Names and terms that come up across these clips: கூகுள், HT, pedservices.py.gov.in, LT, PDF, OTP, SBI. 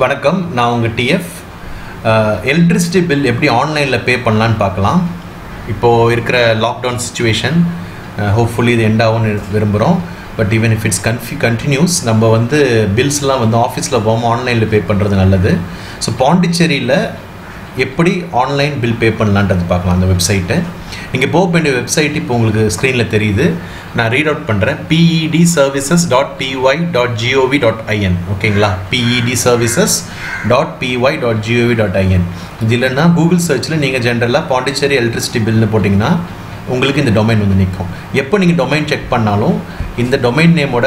வணக்கம், நான் உங்கள் டிஎஃப். எலக்ட்ரிசிட்டி பில் எப்படி ஆன்லைனில் பே பண்ணலான்னு பார்க்கலாம். இப்போது இருக்கிற லாக்டவுன் சுச்சுவேஷன் ஹோப்ஃபுல்லி இது எண்ட் ஆகும்னு விரும்புகிறோம். But even if it's continues, நம்ம வந்து பில்ஸ்லாம் வந்து ஆஃபீஸில் போகாமல் ஆன்லைனில் பே பண்ணுறது நல்லது. ஸோ பாண்டிச்சேரியில் எப்படி ஆன்லைன் பில் பே பண்ணலான்றது பார்க்கலாம். அந்த வெப்சைட்டை நீங்கள் போக வேண்டிய வெப்சைட் இப்போ உங்களுக்கு ஸ்க்ரீனில் தெரியுது. நான் ரீட் அவுட் பண்ணுறேன். pedservices.py.gov.in. ஓகேங்களா, pedservices.py.gov.in. இது இல்லைன்னா கூகுள் சர்ச்சில் நீங்கள் ஜென்ரலாக பாண்டிச்சேரி எலக்ட்ரிசிட்டி பில்னு போட்டிங்கன்னா உங்களுக்கு இந்த டொமைன் வந்து நிற்கும். எப்போ நீங்கள் டொமைன் செக் பண்ணாலும் இந்த டொமைன் நேமோட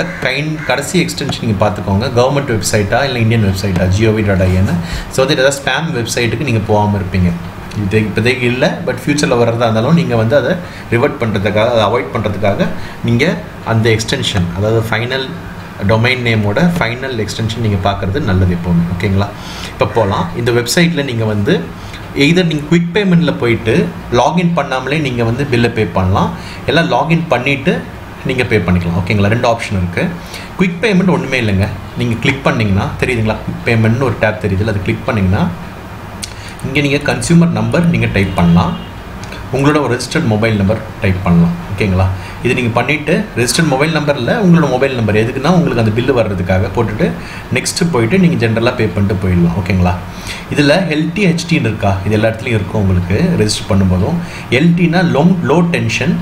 கடைசி எக்ஸ்டென்ஷன் நீங்கள் பார்த்துக்கோங்க. கவர்மெண்ட் வெப்சைட்டாக இல்லை இந்தியன் வெப்சைட்டாக gov.in. ஸோ வந்து ஏதாவது ஸ்பேம் வெப்சைட்டுக்கு நீங்கள் போகாமல் இருப்பீங்க. இது இப்போதைக்கு இல்லை, பட் ஃப்யூச்சரில் வர்றதா இருந்தாலும் நீங்கள் வந்து அதை ரிவர்ட் பண்ணுறதுக்காக, அதை அவாய்ட் பண்ணுறதுக்காக நீங்கள் அந்த எக்ஸ்டென்ஷன், அதாவது ஃபைனல் டொமைன் நேமோட ஃபைனல் எக்ஸ்டென்ஷன் நீங்கள் பார்க்குறது நல்லது எப்போவுமே. ஓகேங்களா, இப்போ போகலாம். இந்த வெப்சைட்டில் நீங்கள் வந்து எய்தர் நீங்கள் குவிக் பேமெண்ட்டில் போயிட்டு லாகின் பண்ணாமலே நீங்கள் வந்து பில்லை பே பண்ணலாம், எல்லாம் லாகின் பண்ணிவிட்டு நீங்கள் பே பண்ணிக்கலாம். ஓகேங்களா, ரெண்டு ஆப்ஷன் இருக்குது. குவிக் பேமெண்ட் ஒன்றுமே இல்லைங்க. நீங்கள் கிளிக் பண்ணிங்கன்னா தெரியுதுங்களா, குவிக் பேமெண்ட்னு ஒரு டேப் தெரியுது. அது கிளிக் பண்ணிங்கன்னா இங்கே நீங்கள் கன்சியூமர் நம்பர் நீங்கள் டைப் பண்ணலாம், உங்களோட ஒரு ரெஜிஸ்டர்ட் மொபைல் நம்பர் டைப் பண்ணலாம். ஓகேங்களா, இது நீங்கள் பண்ணிவிட்டு ரெஜிஸ்டர்ட் மொபைல் நம்பரில் உங்களோட மொபைல் நம்பர் எதுக்குன்னா உங்களுக்கு அந்த பில்லு வர்றதுக்காக போட்டுட்டு நெக்ஸ்ட்டு போயிட்டு நீங்கள் ஜென்ரலாக பே பண்ணிட்டு போயிடலாம். ஓகேங்களா, இதில் LT HTன்னு இருக்கா, இது எல்லா இடத்துலையும் இருக்கும். உங்களுக்கு ரெஜிஸ்டர் பண்ணும்போதும் LTனா லோ டென்ஷன்,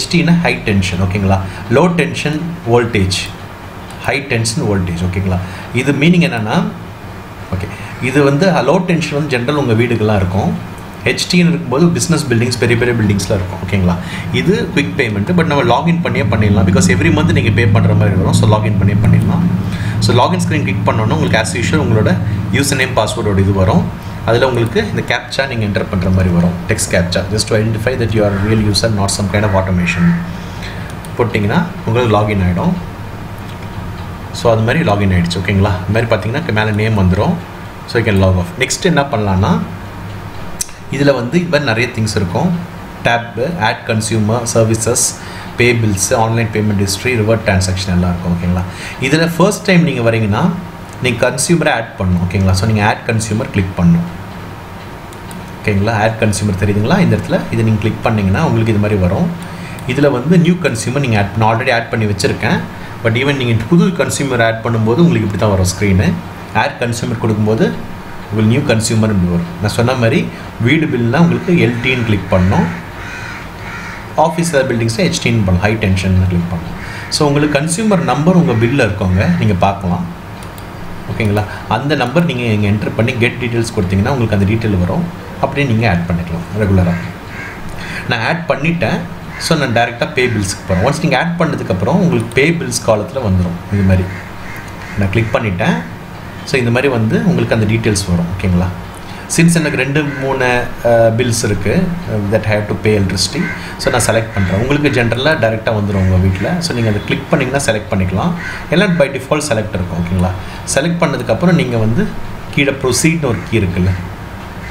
HTனா ஹை டென்ஷன். ஓகேங்களா, low tension voltage, high tension voltage. ஓகேங்களா, இது மீனிங் என்னென்னா, ஓகே, இது வந்து லோ டென்ஷன் வந்து ஜென்ரல் உங்கள் வீடுக்கெல்லாம் இருக்கும். HTன்னு இருக்கும்போது பிஸ்னஸ் பில்டிங்ஸ், பெரிய பெரிய பில்டிங்ஸில் இருக்கும். ஓகேங்களா, இது குவிக் பேமெண்ட்டு. பட் நம்ம லாகின் பண்ணியே பண்ணிடலாம், பிகாஸ் எவ்ரி மந்த் நீங்கள் பே பண்ணுற மாதிரி இருக்கும். ஸோ லாகின் பண்ணியே பண்ணிடலாம். ஸோ லாகின் ஸ்க்ரீன் கிளிக் பண்ணோன்னா உங்களுக்கு ஆஸ் யூஷுவல் உங்களோட யூசர் நேம் பாஸ்வேர்டோட இது வரும். அதில் உங்களுக்கு இந்த கேப்சா நீங்கள் என்டர் பண்ணுற மாதிரி வரும். Text captcha just to identify that you're real user, not some kind of automation போட்டிங்கன்னா உங்களுக்கு லாகின் ஆகிடும். ஸோ அது மாதிரி லாகின் ஆகிடுச்சு. ஓகேங்களா, அது மாதிரி பார்த்தீங்கன்னா மேலே நேம் வந்துடும். So you can log off. Next என்ன பண்ணலான்னா, இதில் வந்து இப்போ நிறைய திங்ஸ் இருக்கும். Tab add consumer services, pay bills, online payment history, revert transaction எல்லாம் இருக்கும். ஓகேங்களா, இதில் ஃபர்ஸ்ட் டைம் நீங்கள் வரீங்கன்னா நீங்கள் கன்சியூமரை ஆட் பண்ணணும். ஓகேங்களா, ஸோ நீங்கள் ஆட் கன்சியூமர் கிளிக் பண்ணணும். ஓகேங்களா, ஆட் கன்சியூமர் தெரியுதுங்களா இந்த இடத்துல, இதை நீங்கள் கிளிக் பண்ணிங்கன்னா உங்களுக்கு இது மாதிரி வரும். இதில் வந்து நியூ கன்சியூமர் நீங்கள் ஆட் பண்ண, ஆல்ரெடி ஆட் பண்ணி வச்சுருக்கேன். பட் ஈவன் நீங்கள் புது கன்சியூமர் ஆட் பண்ணும்போது உங்களுக்கு இப்படி தான் வரும் ஸ்க்ரீனு. ஆட் கன்சியூமர் கொடுக்கும்போது உங்களுக்கு நியூ கன்சியூமர் இப்படி வரும். நான் சொன்ன மாதிரி வீடு பில்னால் உங்களுக்கு LTன்னு கிளிக் பண்ணோம், ஆஃபீஸ் பில்டிங்ஸில் HTன்னு பண்ணலாம், ஹை டென்ஷன்னு கிளிக் பண்ணலாம். ஸோ உங்களுக்கு கன்சியூமர் நம்பர் உங்கள் பில்லில் இருக்கவங்க நீங்கள் பார்க்கலாம். ஓகேங்களா, அந்த நம்பர் நீங்கள் இங்கே என்ட்ரு பண்ணி கெட் டீட்டெயில்ஸ் கொடுத்தீங்கன்னா உங்களுக்கு அந்த டீட்டெயில் வரும். அப்படியே நீங்கள் ஆட் பண்ணிக்கலாம் ரெகுலராக. நான் ஆட் பண்ணிட்டேன். ஸோ நான் டேரெக்டாக பே பில்ஸ்க்கு போகிறேன். ஒன்ஸ் நீங்கள் ஆட் பண்ணதுக்கப்புறம் உங்களுக்கு பே பில்ஸ் காலத்தில் வந்துடும். இது மாதிரி நான் கிளிக் பண்ணிட்டேன். ஸோ இந்த மாதிரி வந்து உங்களுக்கு அந்த டீட்டெயில்ஸ் வரும். ஓகேங்களா, சின்ஸ் எனக்கு 2-3 பில்ஸ் இருக்குது that have to pay electricity. So நான் செலக்ட் பண்ணுறேன். உங்களுக்கு ஜென்ரலாக டேரெக்டாக வந்துடும் உங்கள் வீட்டில். ஸோ நீங்கள் அதை கிளிக் பண்ணிங்கன்னா செலக்ட் பண்ணிக்கலாம். எல்லாம் பை டிஃபால்ட் செலக்ட் இருக்கும். ஓகேங்களா, செலக்ட் பண்ணதுக்கப்புறம் நீங்கள் வந்து கீழே ப்ரொசீட்னு ஒரு கீ இருக்குல்ல,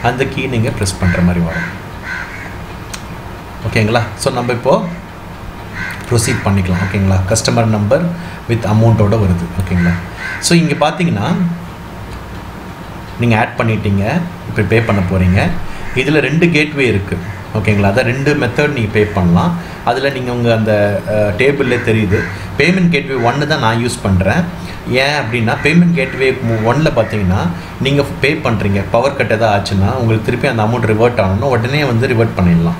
அந்த கீ நீங்கள் ப்ரெஸ் பண்ணுற மாதிரி வரும். ஓகேங்களா, ஸோ நம்ம இப்போது ப்ரொசீட் பண்ணிக்கலாம். ஓகேங்களா, கஸ்டமர் நம்பர் வித் அமௌண்ட்டோடு வருது. ஓகேங்களா, ஸோ இங்கே பார்த்தீங்கன்னா நீங்கள் ஆட் பண்ணிட்டீங்க, இப்போ பே பண்ண போகிறீங்க. இதில் 2 கேட்வே இருக்குது. ஓகேங்களா, அதான் 2 மெத்தட் நீங்கள் பே பண்ணலாம். அதில் நீங்கள் உங்கள் அந்த டேபிள்லே தெரியுது. பேமெண்ட் கேட்வே 1 தான் நான் யூஸ் பண்ணுறேன். ஏன் அப்படின்னா பேமெண்ட் கேட்வே 1ல் பார்த்தீங்கன்னா நீங்கள் பே பண்ணுறீங்க, பவர் கட் எதாவது ஆச்சுன்னா உங்களுக்கு திருப்பி அந்த அமௌண்ட் ரிவர்ட் ஆகணும்னா உடனே வந்து ரிவர்ட் பண்ணிடலாம்.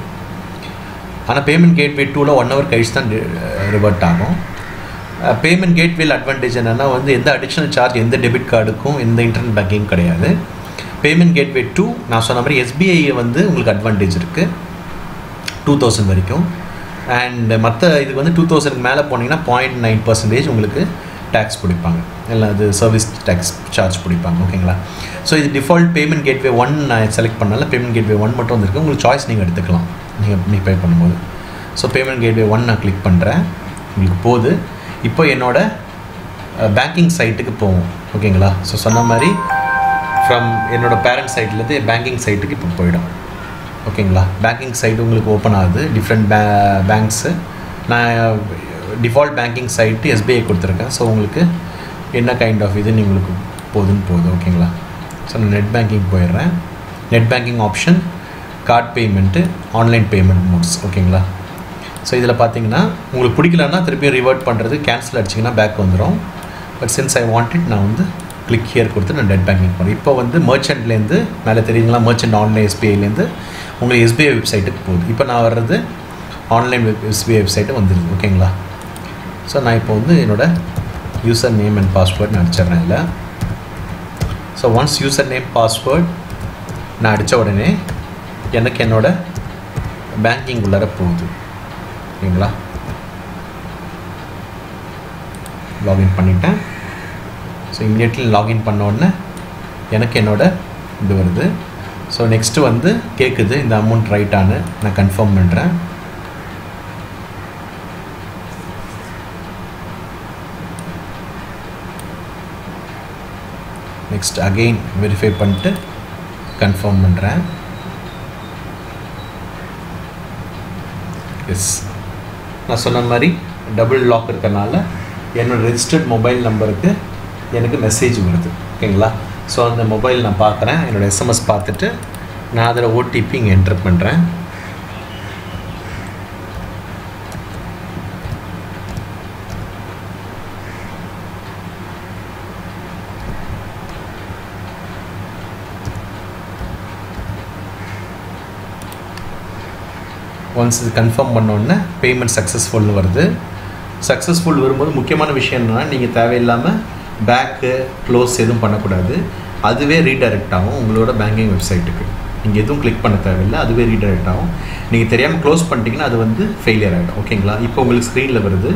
ஆனால் பேமெண்ட் கேட்வே 2வில் 1 hour கழிச்சு தான் ரிவர்ட் ஆகும். பேமெண்ட் கேட்வேல அட்வான்டேஜ் என்னென்னா வந்து எந்த அடிஷ்னல் சார்ஜ் எந்த டெபிட் கார்டுக்கும் எந்த இன்டர்நெட் பேங்கிங் கிடையாது. பேமெண்ட் கேட்வே 2 நான் சொன்ன மாதிரி SBI வந்து உங்களுக்கு அட்வான்டேஜ் இருக்குது 2000 வரைக்கும். அண்ட் மற்ற இதுக்கு வந்து 2000க்கு மேலே போனீங்கன்னா 0.9% உங்களுக்கு டேக்ஸ் பிடிப்பாங்க, இல்லை அது சர்வீஸ் டேக்ஸ் சார்ஜ் பிடிப்பாங்க. ஓகேங்களா, ஸோ இது டிஃபால்ட் பேமெண்ட் கேட்வே 1 நான் செலக்ட் பண்ணல, பேமெண்ட் கேட்வே 1 மட்டும் வந்துருக்கு. உங்களுக்கு சாய்ஸ் நீங்கள் எடுத்துக்கலாம் நீங்கள் பே பண்ணும்போது. ஸோ பேமெண்ட் கேட்வே 1 நான் கிளிக் பண்ணுறேன். உங்களுக்கு போகுது. இப்போ என்னோடய பேங்கிங் சைட்டுக்கு போவோம். ஓகேங்களா, ஸோ சொன்ன மாதிரி ஃப்ரம் என்னோடய பேரண்ட் சைட்லேருந்து பேங்கிங் சைட்டுக்கு இப்போ போயிடும். ஓகேங்களா, பேங்கிங் சைட்டு உங்களுக்கு ஓப்பன் ஆகுது. டிஃப்ரெண்ட் பேங்க்ஸு நான் டிஃபால்ட் பேங்கிங் சைட்டு SBI கொடுத்துருக்கேன். ஸோ உங்களுக்கு என்ன கைண்ட் ஆஃப் இதுன்னு உங்களுக்கு okay. So net banking net banking option, card payment, online payment modes, okay. So idhula pathina ungalku pidikalana thirupi revert pandrathu cancel adichina back vandrom, but since I want it now click here koduthu na net banking pannu ipo vandu merchant la irundhu mele theriyala merchant online SBI la irundhu ungal SBI website ku podu ipo na varradhu online SBI website vandirudhu okay la. So na ipo vandu enoda user name and password na adichirren illa. So once user name password na adicha odane enakku enoda banking ullara podu. Login பண்ணிட்டேன். So immediately login பண்ண உடனே எனக்கு என்னோட இது வருது. So next வந்து கேக்குது இந்த amount right ஆன நான் கன்ஃபார்ம் பண்றேன். Next again verify பண்ணிட்டு கன்ஃபார்ம் பண்றேன். Yes. I said double lock and registered mobile number message okay. So on the mobile நான் பார்க்கறேன் என்னோட SMS பார்த்துட்டு நான் அதோட OTP enter பண்றேன். Once இது கன்ஃபார்ம் பண்ணோம்னா பேமெண்ட் சக்சஸ்ஃபுல் வருது. சக்சஸ்ஃபுல் வரும்போது முக்கியமான விஷயம் என்னன்னா நீங்க தேவையில்லாம பேக் க்ளோஸ் எதுவும் பண்ண கூடாது. அதுவே ரீடைரக்ட் ஆகும் உங்களோட பேங்கிங் வெப்சைட்டுக்கு. நீங்க எதுவும் கிளிக் பண்ண தேவையில்லை, அதுவே ரீடைரக்ட் ஆகும். நீங்க தெரியாம க்ளோஸ் பண்ணிட்டீங்கன்னா அது வந்து ஃபெயிலியர் ஆகும் ஓகேங்களா. இப்போ உங்களுக்கு ஸ்கிரீன்ல வருது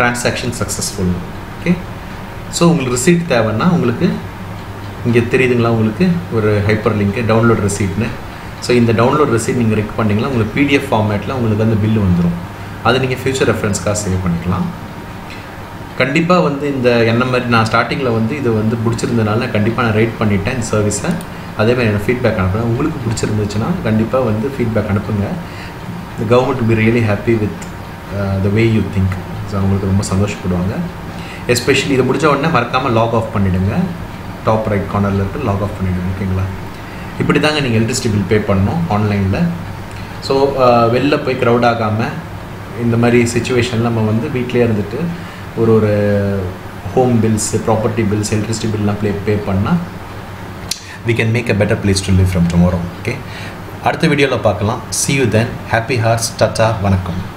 ட்ரான்சாக்ஷன் சக்சஸ்ஃபுல் ஓகே. ஸோ உங்களுக்கு ரிசீட் தேவைன்னா உங்களுக்கு இங்கே தெரியுதுங்களா உங்களுக்கு ஒரு ஹைப்பர் லிங்க் டவுன்லோட் ரெசிப்ட்னு. So in the download receipt you click panningala ungalku PDF format la ungalku and bill vandrum adu neenga future reference ka save pannikalam kandipa vandu indha enna mari na starting la vandu idu vandu pidichirundanaala kandipa na rate panniten in service adhe mari na feedback anupra ungalku pidichirunduchana kandipa vandu feedback anupunga. The government will be really happy with the way you think. So ungalku romba sandoshpaduvanga especially idu mudicha odana marakama log off pannidunga top right corner la irukku log off pannidunga okayla. இப்படி தாங்க நீங்க electricity bill pay பண்ணனும் ஆன்லைன்ல. So வெளியில போய் crowd ஆகாம இந்த மாதிரி சிச்சுவேஷன்ல நம்ம வந்து வீட்லயே இருந்துட்டு ஒரு home bills, property bills, electricity பில்லாம் பே பண்ணா we can make a better place to live from tomorrow. Okay? அடுத்த வீடியோல பார்க்கலாம். See you then. Happy hearts. Tata. வணக்கம்.